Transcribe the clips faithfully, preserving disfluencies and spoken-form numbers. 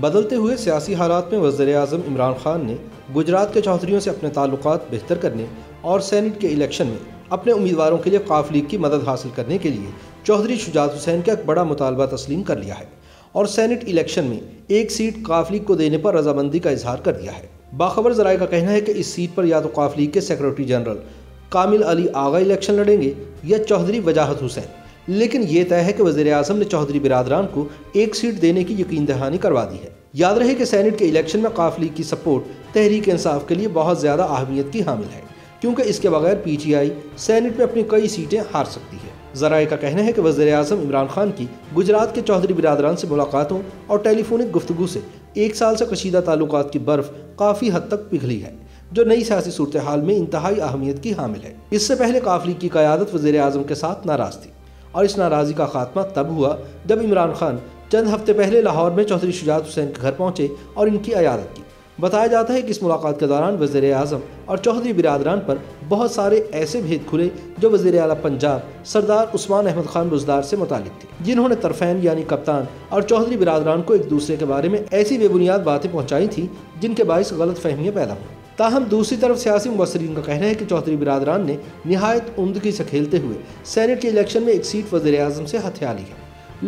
बदलते हुए सियासी हालात में वज़ीर-ए-आज़म इमरान खान ने गुजरात के चौधरीयों से अपने ताल्लुकात बेहतर करने और सेनेट के इलेक्शन में अपने उम्मीदवारों के लिए काफ़ लीग की मदद हासिल करने के लिए चौधरी शुजात हुसैन का एक बड़ा मुतालबा तस्लीम कर लिया है और सेनेट इलेक्शन में एक सीट काफ़ लीग को देने पर रजामंदी का इजहार कर दिया है। बाखबर ज़राए का कहना है कि इस सीट पर या तो काफ़ लीग के secretary general Kamil Ali Agha election लड़ेंगे या चौधरी वजाहत हुसैन, लेकिन ये तय है कि वज़ीर-ए-आज़म ने चौधरी बिरादरान को एक सीट देने की यकीन दहानी करवा दी है। याद रहे कि सेनेट के इलेक्शन में काफ़ लीग की सपोर्ट तहरीक इंसाफ के लिए बहुत ज़्यादा अहमियत की हामिल है, क्योंकि इसके बगैर पी टी आई सेनेट में अपनी कई सीटें हार सकती है। ज़राए का कहना है कि वज़ीर-ए-आज़म इमरान खान की गुजरात के चौधरी बिरादरान से मुलाकातों और टेलीफोनिक गुफ्तगू से एक साल से कशीदा ताल्लुकात की बर्फ काफ़ी हद तक पिघली है, जो नई सियासी सूरत हाल में इंतहाई अहमियत की हामिल है। इससे पहले काफ़ लीग की क़यादत वज़ीर-ए-आज़म के साथ नाराज़ थी और इस नाराज़ी का खात्मा तब हुआ जब इमरान खान चंद हफ्ते पहले लाहौर में चौधरी शुजात हुसैन के घर पहुंचे और इनकी अयादत की। बताया जाता है कि इस मुलाकात के दौरान वज़ीर-ए-आज़म और चौधरी बिरादरान पर बहुत सारे ऐसे भेद खुले जो वज़ीर-ए-आला पंजाब सरदार उस्मान अहमद ख़ान बुज़दार से मुतालिक थे, जिन्होंने तरफैन यानी कप्तान और चौधरी बिरादरान को एक दूसरे के बारे में ऐसी बेबुनियाद बातें पहुँचाई थीं जिनके बायस गलत फहमियाँ पैदा हुई। ताहम दूसरी तरफ सियासी मुबसरीन का कहना है कि चौधरी बिरादरान ने निहायत उम्दगी से खेलते हुए सेनेट के इलेक्शन में एक सीट वज़ीर-ए-आज़म से हथिया ली है,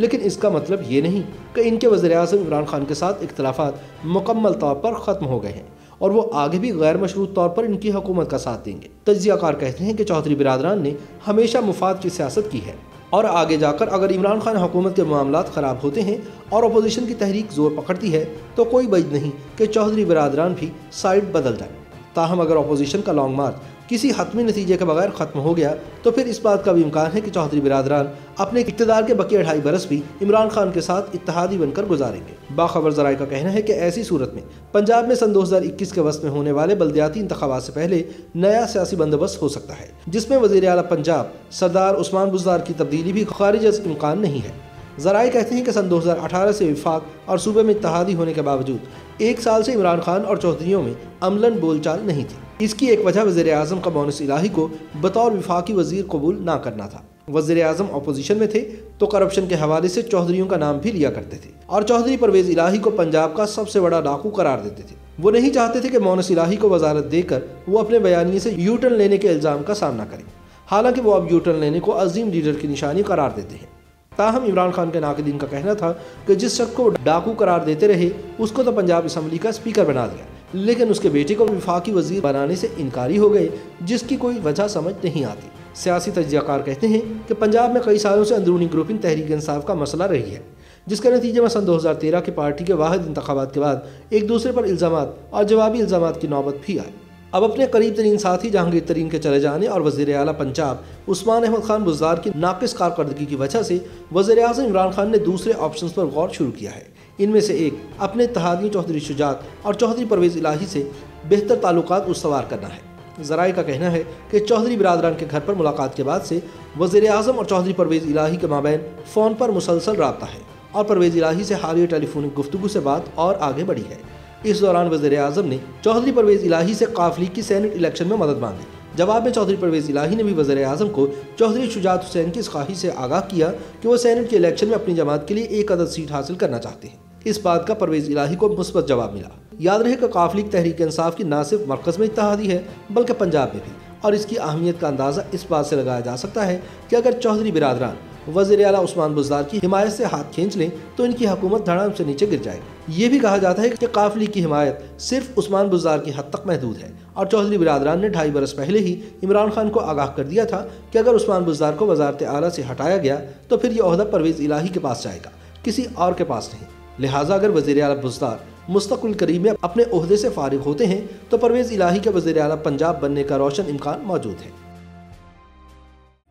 लेकिन इसका मतलब ये नहीं कि इनके वज़ीर-ए-आज़म इमरान खान के साथ इख्तलाफात मुकम्मल तौर पर ख़त्म हो गए हैं और वो आगे भी गैर मशरूत तौर पर इनकी हुकूमत का साथ देंगे। तज्ज़ियाकार कहते हैं कि चौधरी बिरादरान ने हमेशा मुफाद की सियासत की है और आगे जाकर अगर इमरान खान हुकूमत के मामलात ख़राब होते हैं और अपोजिशन की तहरीक जोर पकड़ती है तो कोई वजह नहीं कि चौधरी बिरादरान भी साइड बदल जाए। ताहम अगर अपोजिशन का लॉन्ग मार्च किसी हतमी नतीजे के बगैर ख़त्म हो गया तो फिर इस बात का भी इम्कान है कि चौधरी बिरादरान अपने इक़्तिदार के बकी अढ़ाई बरस भी इमरान खान के साथ इत्तहादी बनकर गुजारेंगे। बाखबर ज़राए का कहना है कि ऐसी सूरत में पंजाब में सन दो हज़ार इक्कीस के वस्त में होने वाले बल्दियाती इंतखाबात से पहले नया सियासी बंदोबस्त हो सकता है, जिसमें वज़ीर-ए-आला पंजाब सरदार उस्मान बुज़दार की तब्दीली भी ख़ारिज अज़ इम्कान नहीं है। ज़राए कहते हैं कि सन दो हज़ार अठारह से विफाक और सूबे में इत्तहादी होने के बावजूद एक साल से इमरान खान और चौधरीयों में अमलन बोलचाल नहीं थी। इसकी एक वजह वज़ीर-ए-आज़म का मूनिस इलाही को बतौर विफाकी वज़ीर कबूल ना करना था। वज़ीर-ए-आज़म अपोजिशन में थे तो करप्शन के हवाले से चौधरीयों का नाम भी लिया करते थे और चौधरी परवेज़ इलाही को पंजाब का सबसे बड़ा डाकू करार देते थे। वो नहीं चाहते थे कि मूनिस इलाही को वजारत देकर वो अपने बयानी से यू टर्न लेने के इल्ज़ाम का सामना करें, हालांकि वो अब यू टर्न लेने को अजीम लीडर की निशानी करार देते हैं। ताहम इमरान खान के नाक़िदीन का कहना था कि जिस शख्स को डाकू करार देते रहे उसको तो पंजाब असम्बली का स्पीकर बना दिया, लेकिन उसके बेटे को विफाकी वजीर बनाने से इनकारी हो गए, जिसकी कोई वजह समझ नहीं आती। सियासी तज्ज़ियाकार कहते हैं कि पंजाब में कई सालों से अंदरूनी ग्रुपिंग तहरीक इंसाफ का मसला रही है, जिसके नतीजे में सन दो हज़ार तेरह की पार्टी के वाहिद इंतखाबात के बाद एक दूसरे पर इल्ज़ाम और जवाबी इल्ज़ाम की नौबत भी आई। अब अपने करीब तरीन साथी जहांगीर तरीन के चले जाने और वज़ीर-ए-आला पंजाब उस्मान अहमद ख़ान बुज़दार की नाक़िस कारकर्दगी की वजह से वज़ीर-ए-आज़म इमरान खान ने दूसरे ऑप्शंस पर गौर शुरू किया है। इनमें से एक अपने इत्तहादी चौधरी शुजात और चौधरी परवेज़ इलाही से बेहतर ताल्लुकात उसवार करना है। ज़राए का कहना है कि चौधरी बिरादरान के घर पर मुलाकात के बाद से वज़ीर-ए-आज़म और चौधरी परवेज़ इलाही के माबैन फ़ोन पर मुसलसल रब्ता है और परवेज़ इलाही से हालिया टेलीफोनिक गुफ्तगू से बात और आगे बढ़ी है। इस दौरान वज़ीर-ए-आज़म ने चौधरी परवेज़ इलाही से काफ़ लीग की सेनेट इलेक्शन में मदद मांगी। जवाब में चौधरी परवेज़ इलाही ने भी वज़ीर-ए-आज़म को चौधरी शुजात हुसैन की इस ख्वाहिश से आगाह किया कि वो सेनेट के इलेक्शन में अपनी जमात के लिए एक अदद सीट हासिल करना चाहते हैं। इस बात का परवेज़ इलाही को मुस्बत जवाब मिला। याद रहे कि काफ़ लीग तहरीक इंसाफ की ना सिर्फ मरकज़ में इत्तहादी है बल्कि पंजाब में भी, और इसकी अहमियत का अंदाज़ा इस बात से लगाया जा सकता है कि अगर चौधरी बिरादरान वज़ीर-ए-आला उस्मान बुज़दार की हिमायत से हाथ खींच लें तो इनकी हुकूमत धड़ाम से नीचे गिर जाएगी। ये भी कहा जाता है कि काफ़ लीग की हिमायत सिर्फ उस्मान बुज़दार की हद तक महदूद है और चौधरी बिरादरान ने ढाई बरस पहले ही इमरान खान को आगाह कर दिया था कि अगर उस्मान बुज़दार को वजारत आला से हटाया गया तो फिर ये ओहदा परवेज़ इलाही के पास जाएगा, किसी और के पास नहीं। लिहाजा अगर वज़ीर-ए-आला बुज़दार मुस्तक़बिल करीब में अपने ओहदे से फारिग होते हैं तो परवेज़ इलाही के वज़ीर-ए-आला पंजाब बनने का रोशन इम्कान मौजूद है।